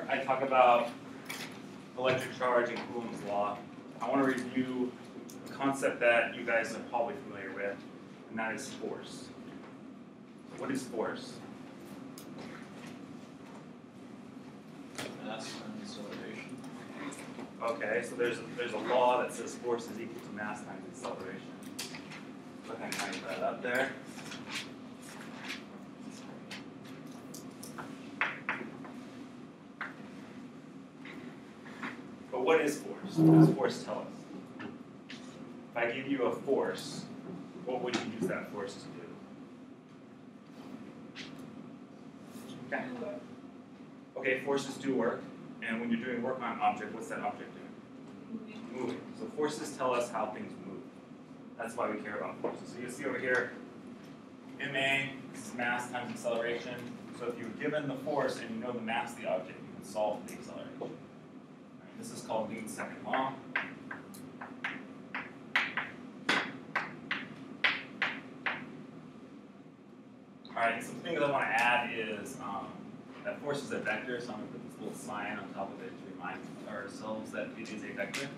before I talk about electric charge and Coulomb's law, I want to review a concept that you guys are probably familiar with, and that is force. What is force? Mass times acceleration. Okay, so there's a law that says force is equal to mass times acceleration. Go ahead and write that up there. But what is force? What does force tell us? If I give you a force, what would you use that force to do? Okay. Okay, forces do work, and when you're doing work on an object, what's that object doing? Moving. So forces tell us how things move. That's why we care about forces. So you see over here, ma, this is mass times acceleration. So if you're given the force and you know the mass of the object, you can solve the acceleration. Right, this is called Newton's second law. All right, some things I want to add is that force is a vector, so I'm going to put this little sign on top of it to remind ourselves that it is a vector.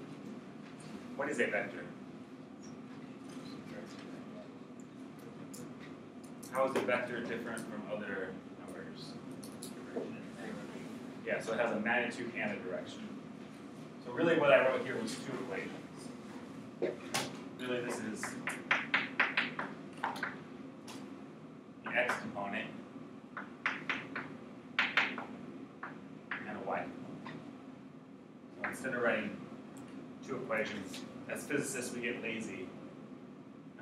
What is a vector? How is a vector different from other numbers? Yeah, so it has a magnitude and a direction. So really what I wrote here was two equations. Really this is the x component and a y component. So instead of writing two equations, as physicists we get lazy.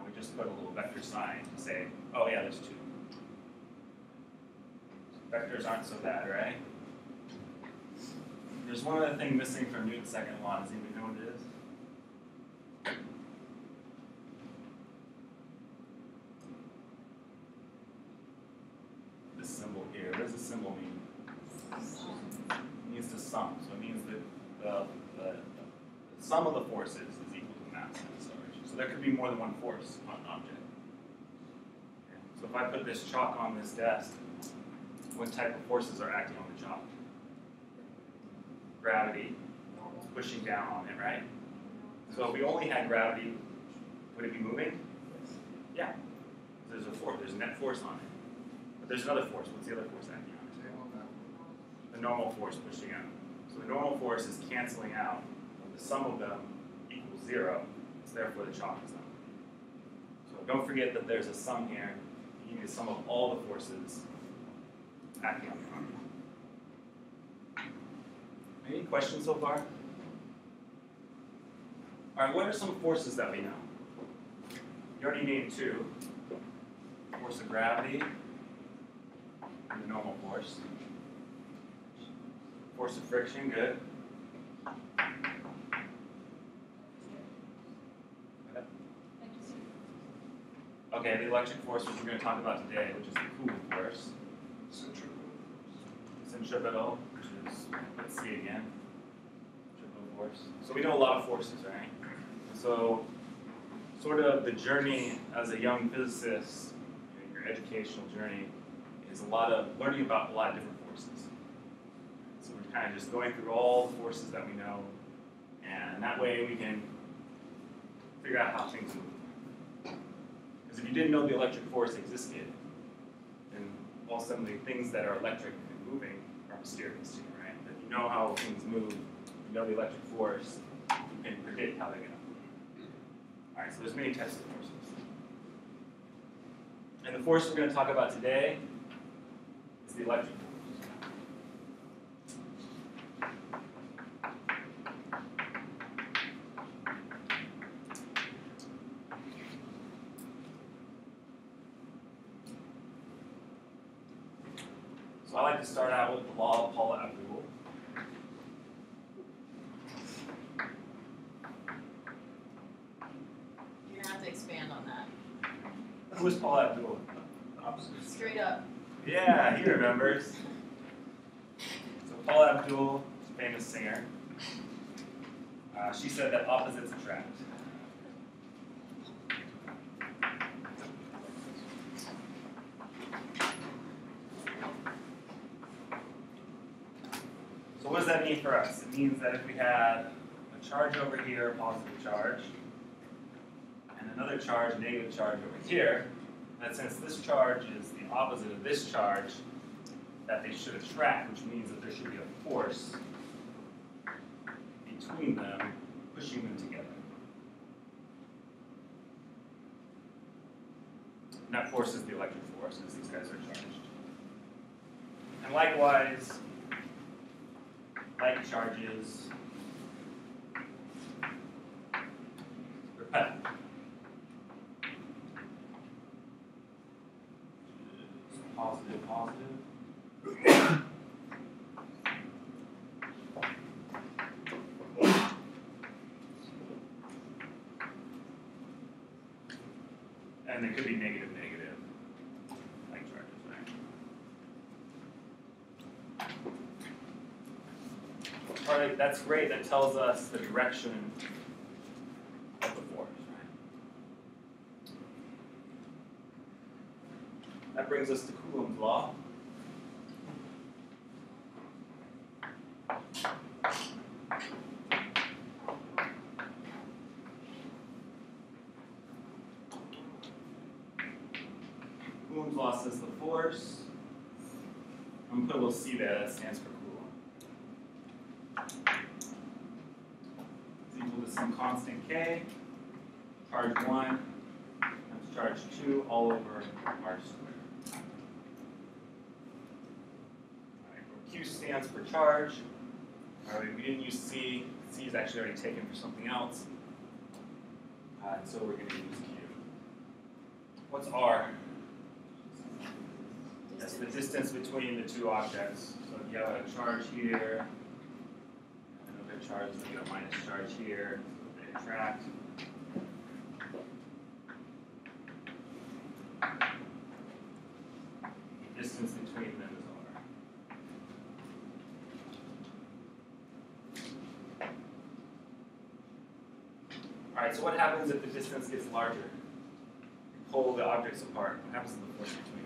We just put a little vector sign to say, oh yeah, there's two. So vectors aren't so bad, right? There's one other thing missing from Newton's second law. Does anybody know what it is? This symbol here. What does this symbol mean? It means the sum. So it means that the sum of the forces is equal to mass. So there could be more than one force on an object. So if I put this chalk on this desk, what type of forces are acting on the chalk? Gravity, pushing down on it, right? So if we only had gravity, would it be moving? Yeah. There's a force. There's a net force on it. But there's another force. What's the other force acting on it? The normal force pushing out. So the normal force is canceling out. The sum of them equals zero. Therefore, the chalk is not. So don't forget that there's a sum here. You need a sum of all the forces acting on the object. Any questions so far? All right, what are some forces that we know? You already named two. The force of gravity and the normal force. Force of friction, good. Okay, the electric force, which we're going to talk about today, which is the Coulomb force. Centrifugal. Centripetal, which is, let's see again, centripetal force. So we know a lot of forces, right? So sort of the journey as a young physicist, your educational journey, is a lot of learning about a lot of different forces. So we're kind of just going through all the forces that we know, and that way we can figure out how things move. Because if you didn't know the electric force existed, then all of a sudden the things that are electric and moving are mysterious to you, right? If you know how things move, you know the electric force, you can predict how they're going to move. All right, so there's many types of forces. And the force we're going to talk about today is the electric force. So I like to start out with the law of Paula Abdul. You're going to have to expand on that. Who is Paula Abdul? Straight up. Yeah, he remembers. So Paula Abdul, famous singer, she said that opposites attract. mean for us? It means that if we had a charge over here, a positive charge, and another charge, a negative charge over here, that since this charge is the opposite of this charge, that they should attract, which means that there should be a force between them, pushing them together. And that force is the electric force, as these guys are charged. And likewise, like charges repel. So positive, positive. And it could be negative, negative, like charges, right? All right, that's great. That tells us the direction of the force, right? That brings us to Coulomb's law. Coulomb's law says the force, I'm going to put a little C there, that stands for Coulomb, is equal to some constant K, charge 1 times charge 2 all over R squared. All right, where Q stands for charge. All right, we didn't use C. C is actually already taken for something else. And so we're going to use Q. What's R? That's the distance between the two objects. So if you have a charge here, another charge, you get a minus charge here, so they attract. The distance between them is R. Alright, so what happens if the distance gets larger? You pull the objects apart. What happens to the force between them?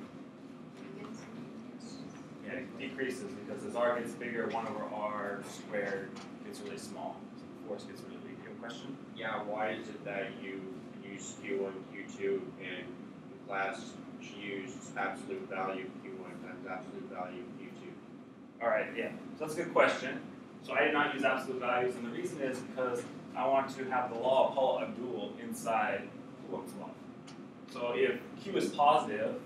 Yeah, it decreases because as R gets bigger, 1 over R squared gets really small. So the force gets really big. You have a question? Yeah, why is it that you use Q1, Q2, and in class you used absolute value Q1 times absolute value Q2? Alright, yeah. So that's a good question. So I did not use absolute values, and the reason is because I want to have the law of Paula Abdul inside Coulomb's law. So if Q is positive,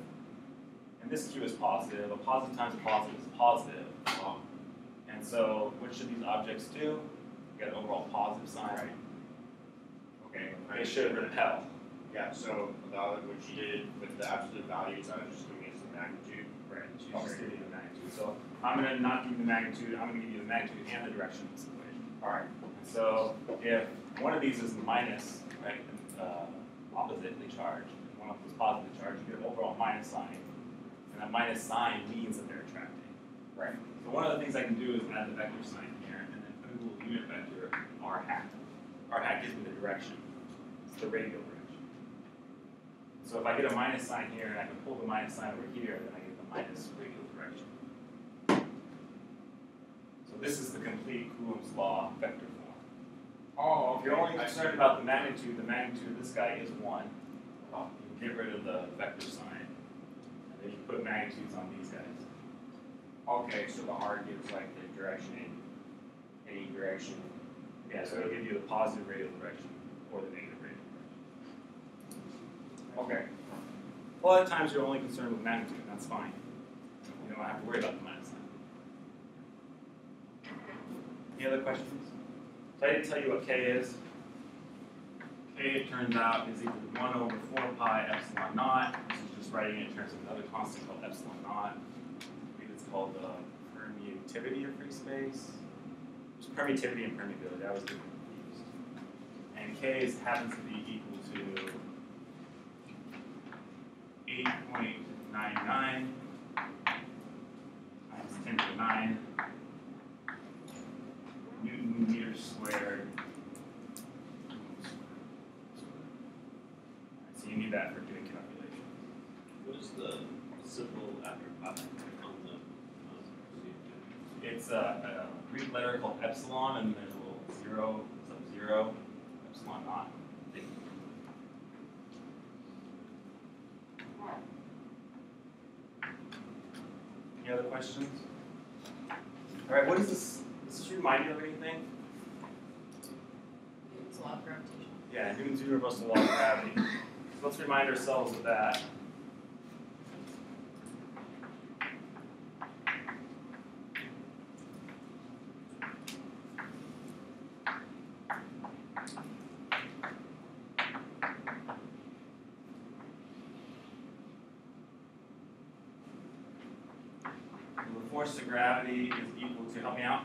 and this Q is positive, a positive times a positive is a positive. And so what should these objects do? You got an overall positive sign. Right. Okay. They should repel. Yeah, so what she did with the absolute values, I was just doing it as the magnitude. Right. She's just giving you the magnitude. So I'm going to not give you the magnitude, I'm going to give you the magnitude and the direction of this equation. All right. So if one of these is minus, right, oppositely charged, and one of them is positively charged, you get an overall minus sign, and that minus sign means that they're attracting. Right. So one of the things I can do is add the vector sign here, and then put a little unit vector r hat. R hat gives me the direction. It's the radial direction. So if I get a minus sign here, and I can pull the minus sign over here, then I get the minus radial direction. So this is the complete Coulomb's law vector. Oh, if you're only concerned about the magnitude of this guy is 1. You get rid of the vector sign, and then you put magnitudes on these guys. Okay, so the R gives like the direction in any direction. Yeah, so it'll give you the positive radial direction or the negative radial direction. Okay. A lot of times you're only concerned with magnitude, and that's fine. You don't have to worry about the minus sign. Any other questions? So I didn't tell you what K is. K, it turns out, is equal to 1 over 4 pi epsilon naught. This is just writing it in terms of another constant called epsilon naught. I believe it's called the permittivity of free space. It's permittivity and permeability. I was getting confused. And K is, happens to be equal to 8.99 times 10 to the 9. Newton meters squared. So you need that for doing calculations. What is the symbol after pi on the? It's Greek letter called epsilon, and there's a little zero, sub zero, epsilon naught. Any other questions? All right, what is this? Does this remind you of anything? Newton's law of gravitation. Yeah, Newton's universal law of gravity. So let's remind ourselves of that. Force of gravity is equal to, help me out.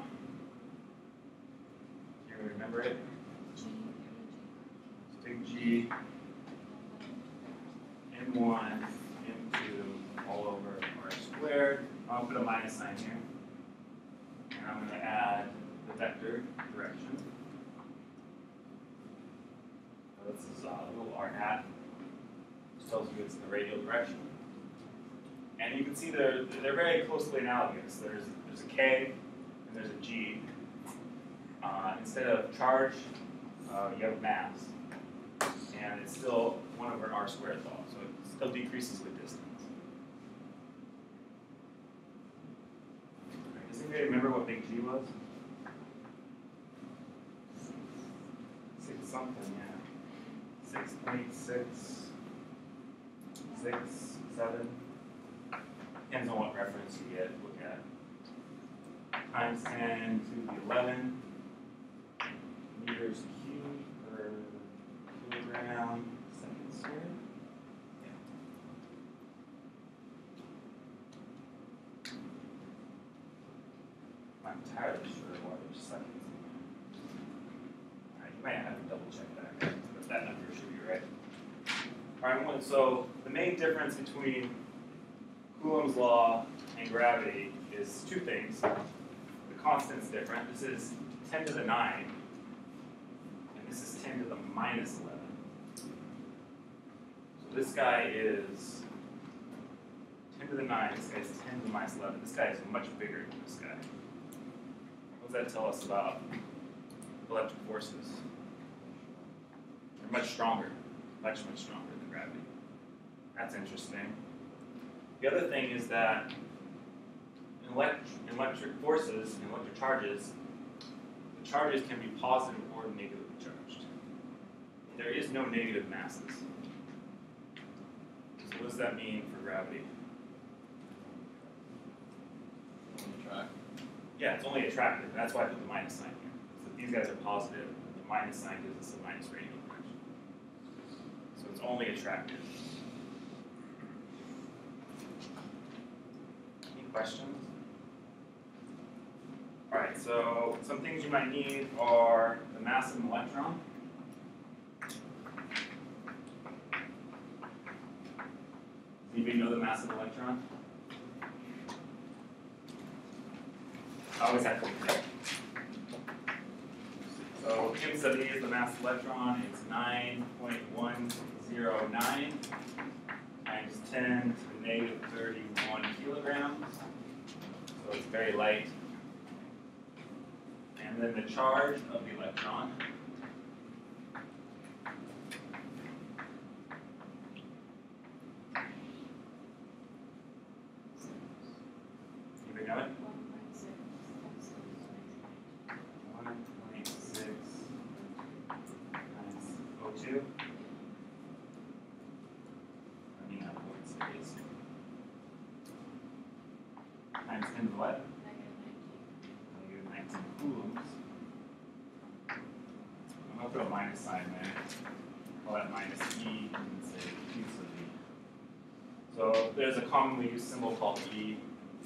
Can you remember it? Big G, M1, M2, all over R squared. I'll put a minus sign here. And I'm going to add the vector direction. So this is a little r hat, which tells you it's in the radial direction. And you can see they're very closely analogous. There's a K and there's a G. Instead of charge, you have mass. And it's still 1 over R squared law, so it still decreases with distance. Right. Does anybody remember what big G was? Six something, yeah. 6.667. Depends on what reference you get, look at. Times 10 to the 11 meters cubed per kilogram second squared. Yeah. I'm entirely sure what there's seconds in there. Alright, you might have to double check that, but that number should be right. Alright, so the main difference between Coulomb's law and gravity is two things. The constant's different. This is 10 to the 9, and this is 10 to the minus 11. So this guy is 10 to the 9, this guy is 10 to the minus 11. This guy is much bigger than this guy. What does that tell us about electric forces? They're much stronger than gravity. That's interesting. The other thing is that in electric forces, in electric charges, the charges can be positive or negatively charged. And there is no negative masses. So what does that mean for gravity? Yeah, it's only attractive. That's why I put the minus sign here. So these guys are positive. The minus sign gives us the minus radial direction. So it's only attractive. Questions? Alright, so some things you might need are the mass of an electron. Anybody know the mass of an electron? I always have to look at it. So Kim said is the mass of an electron, it's 9.109. Times 10 to the negative 31 kilograms. So it's very light. And then the charge of the electron times 10 to the what? Negative 19 coulombs. I'm going to put a minus sign there. Call that minus E and say Q sub E. So there's a commonly used symbol called E.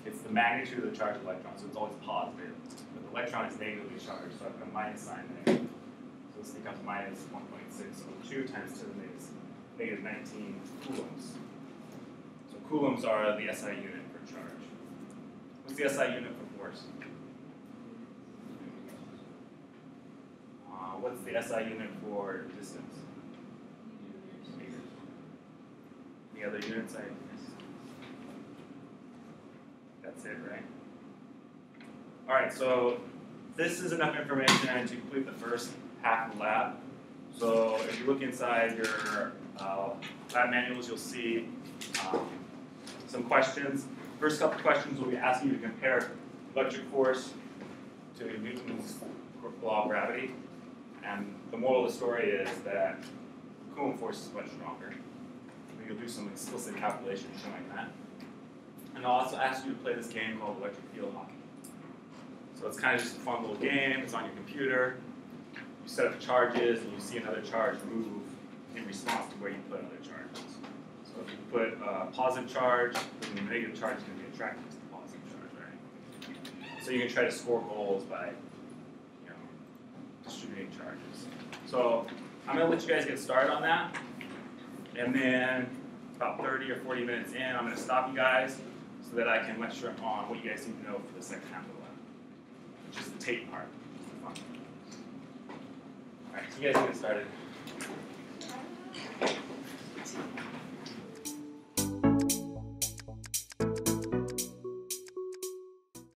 It's the magnitude of the charge of electrons, so it's always positive. But the electron is negatively charged, so I put a minus sign there. So this becomes minus 1.602 times 10 to the negative 19 coulombs. So coulombs are the SI unit for charge. What's the SI unit for force? What's the SI unit for distance? Meters. Any other units I missed? That's it, right? Alright, so This is enough information to complete the first half of the lab. So if you look inside your lab manuals, you'll see some questions. First couple questions will be asking you to compare lecture course to Newton's law of gravity. And the moral of the story is that Coulomb's force is much stronger. You'll do some explicit calculations showing that. And I'll also ask you to play this game called electric field hockey. So it's kind of just a fun little game. It's on your computer. You set up charges, and you see another charge move in response to where you put other charges. So if you put a positive charge, then the negative charge is going to be attracted to the positive charge, right? So you can try to score goals by, you know, distributing charges. So I'm going to let you guys get started on that. And then about 30 or 40 minutes in, I'm going to stop you guys so that I can lecture on what you guys need to know for the second half of the lab, which is the tape part. All right, so you guys can get started.